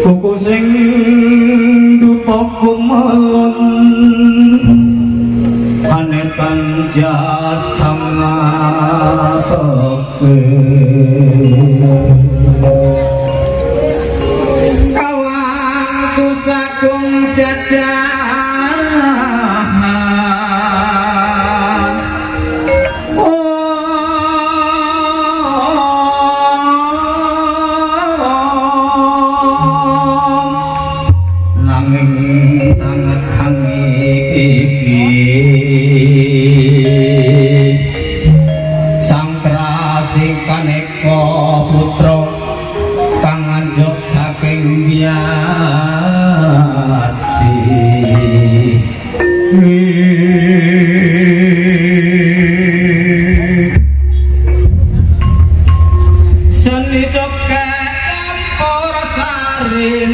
Koko sing dupa kumalon ane panjasam atoke kawanku sagung jajahan nanging sangat hangit iki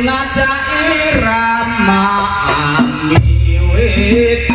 nada irama ani witi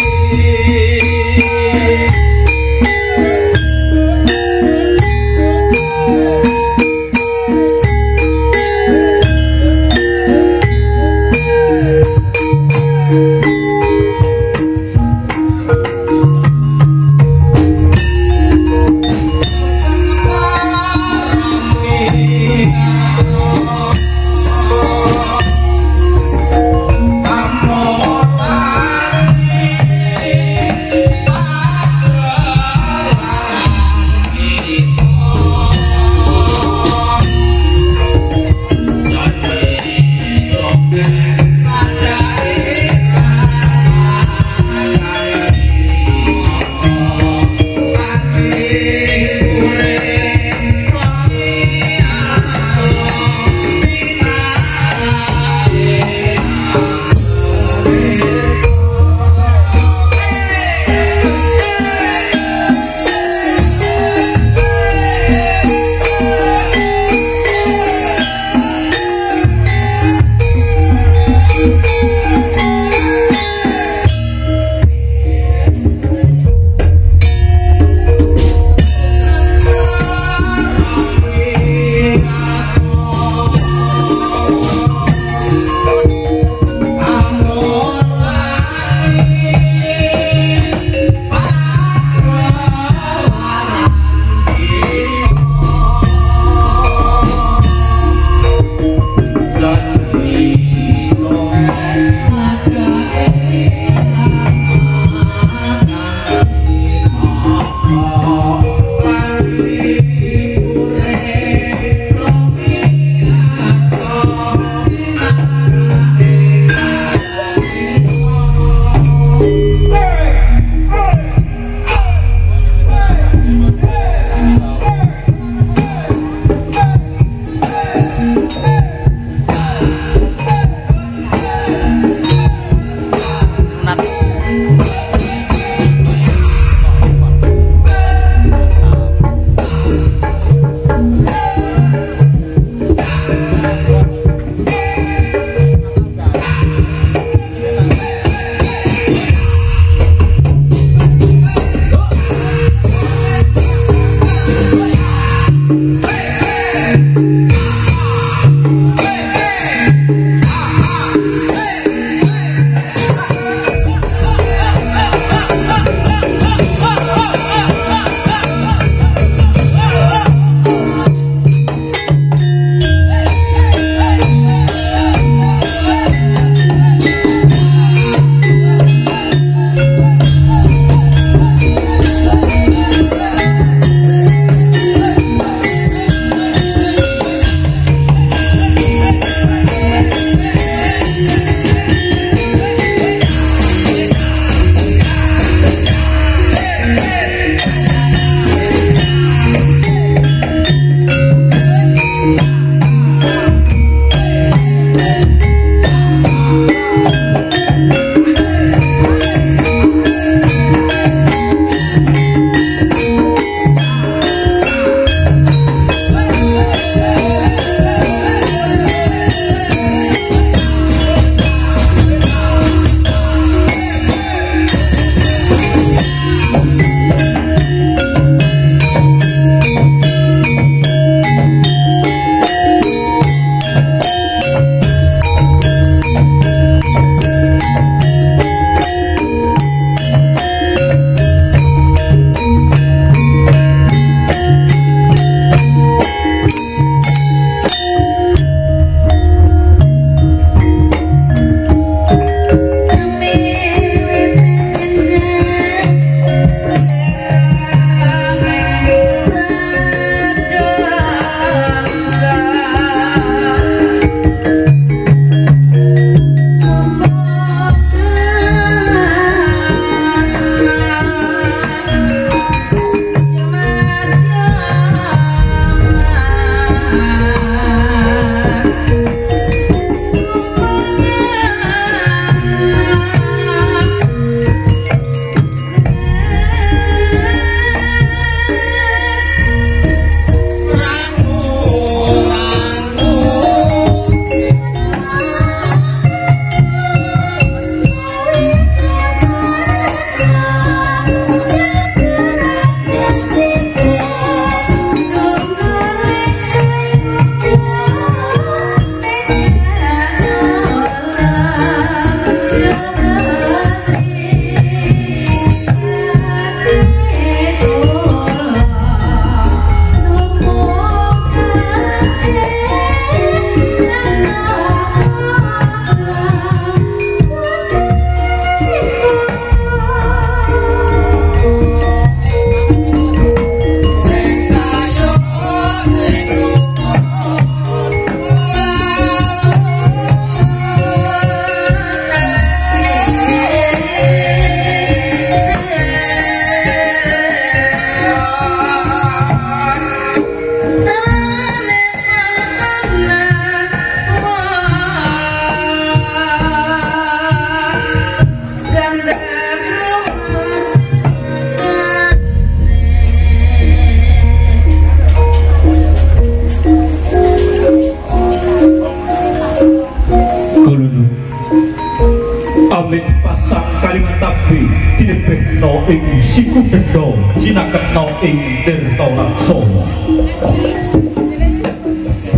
ing siku gedho cinaketna ing tirta laksana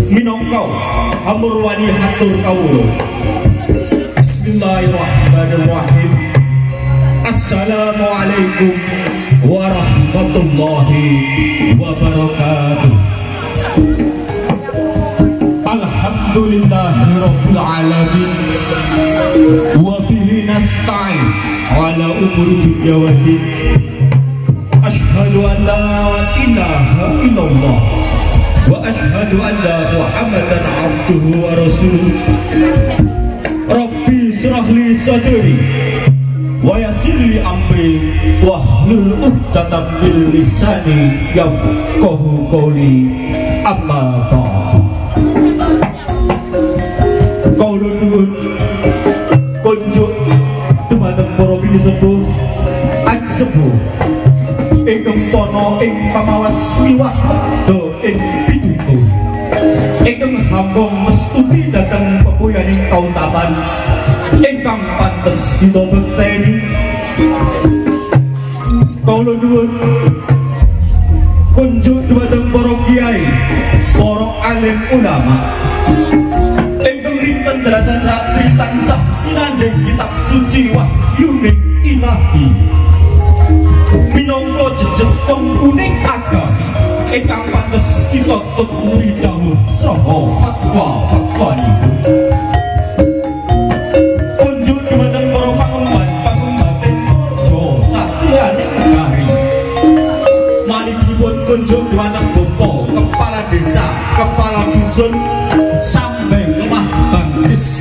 minangka amurwani hatur kawula. Bismillahirrahmanirrahim. Assalamualaikum warahmatullahi wabarakatuh. Alhamdulillahirabbil alamin wa bihi nasta'in ala umuri dunya waddin. Asyhadu an la ilaha illallah wa asyhadu anna Muhammadan abduhu wa rasuluh. Rabbi shrah li sadri wa yassir li amri wahlul 'uqdatam min lisani yafqahu qawli. Amma ba'd. Kaulun nuwun kunjuk dumateng para pinisepuh ajsepuh ingkang tana ing pamawas liwat do ing pitutu ingkang hamba mestuti dhateng pepuyaning kautapan ingkang pantes kita bekteni. Kaulun nuwun kunjuk dumateng para kiai, para alim ulama ingkang rinten dalasan ratri tansah sinandeng kitab suci wahyuning ilahi minangka jejepung kuning agami ingkang pantes kita tuturi dawuh saha fatwa-fatwanipun. Kunjung dumateng para pangemban-pangembating raja satriyaning negari manungipun kunjung dumateng bapa kepala desa kepala dusun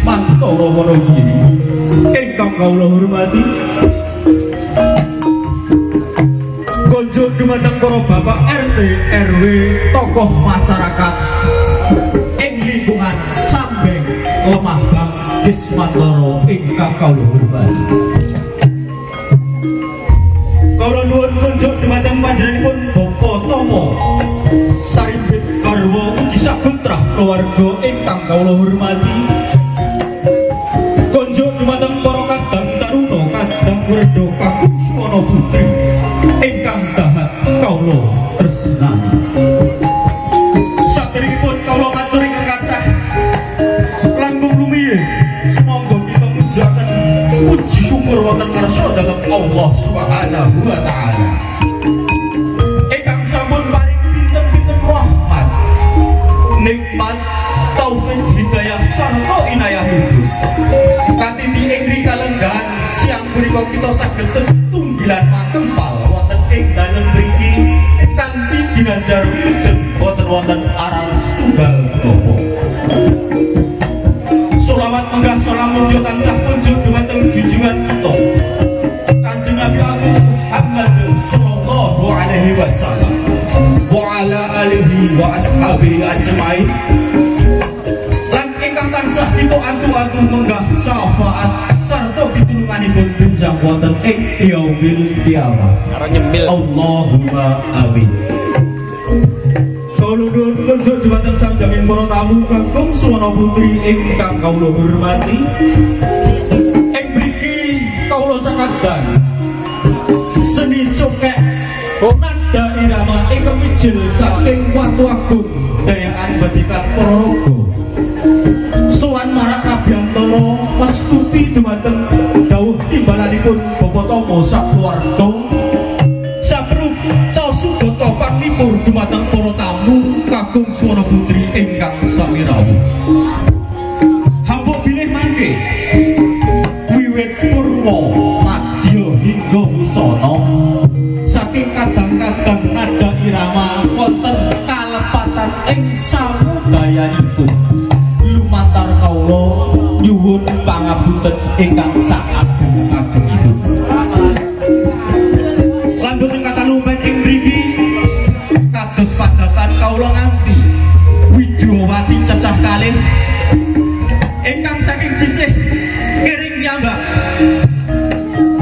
Mantoro Wonogiri ingkang kawula hormati. Kunjung dumateng para bapak RT RW tokoh masyarakat ing lingkungan Sambeng Lemah Bang Dismantoro ingkang kawula hormati. Kawula nuwun kunjung dumateng panjenenganipun Bapak Tomo Sarimbit Garwo ugi sagutrah keluarga ingkang kawula hormati. Putri ingkang dahat kawula tresnani. Saderengipun kawula matur ingkang kathah langkung rumiyin sumangga kita mujahaken puji syukur wonten ngarsa dhateng Allah Subhanahu wa taala. Ingkang sampun paring pinten-pinten rahmat, nikmat, taufik, hidayah sarta inayahipun. Katiti ing rikalenggah siang menika kita saged tunggilan makempal wonten ing dalem mriki kanthi ginanjar wujud boten wonten aral setunggal menapa. Selawat menggah salamul yo tansah kunjung dumateng junjungan kita Kanjeng Nabi Muhammad sallallahu alaihi wasallam wa ala alihi wa ashabihi ajmain. Tansah kita antu-antu menggah syafaat sarta pitulunganipun benjang wonten ing yaumil qiyamah. Allahumma amin. Kawula nuwun kunjuk dhumateng sanjenging para tamu kagem Suwana Putri ingkang kawula hormati. Ing mriki kawula sanadhan seni cokek nada irama ingkang mijil saking Watu Agung Dayaan Bedikan Ponorogo. Sowan marang Abiyantara mestuti dumateng dawuh timbalanipun Bapak Tomo sak keluarga saperuk casuda panglipur dumateng para tamu kagem Suwana Putri ingkang sami rawuh. Hampun bilih mangke wiwit purwa madya hingga busana saking kadang-kadang nada irama wonten kalepatan ing samudayanipun. Lumantar kawula nyuwun pangapunten ingkang sak ageng-agengipun. Lanjut kata lumen ing mriki kados padatan kawula nganti Widyawati cecah kalih ingkang saking sisih kiring nyambak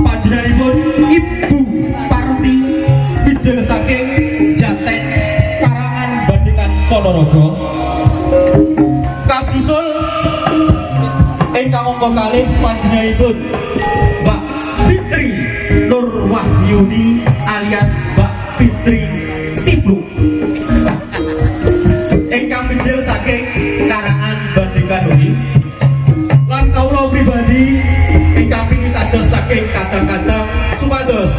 panjenenganipun Ibu Parti bijil saking Jaten Karangan Badikan Ponorogo. Kasusul ingkang angka kalih panjenenganipun Mbak Fitri Nur Wahyu Yudi alias Mbak Fitri Tipu engkang bijil saking karangan Bandeka Doni lan kawula pribadi ingkang pingin dados saking kadang-kadang supados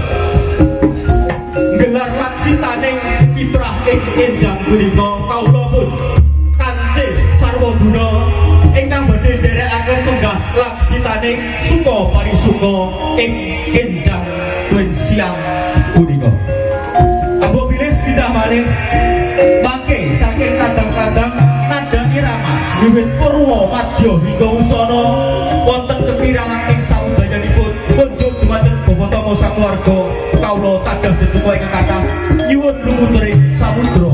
gelar laksitaning kiprah ing enjang punika kawula pun kance sarwaguna ingkang badhe nderekaken tunggah laksitaning suka parisuka ing enjang siang punika. Ambo bilih pindah malih mangke saking kadang-kadang nada irama wiwit purwa madya hingga usana wonten kepirangan ing samudayanipun kunjung dumateng bapak tama sakeluarga kawula tadah betuka ingkang kathah nyuwun lumuturing samudra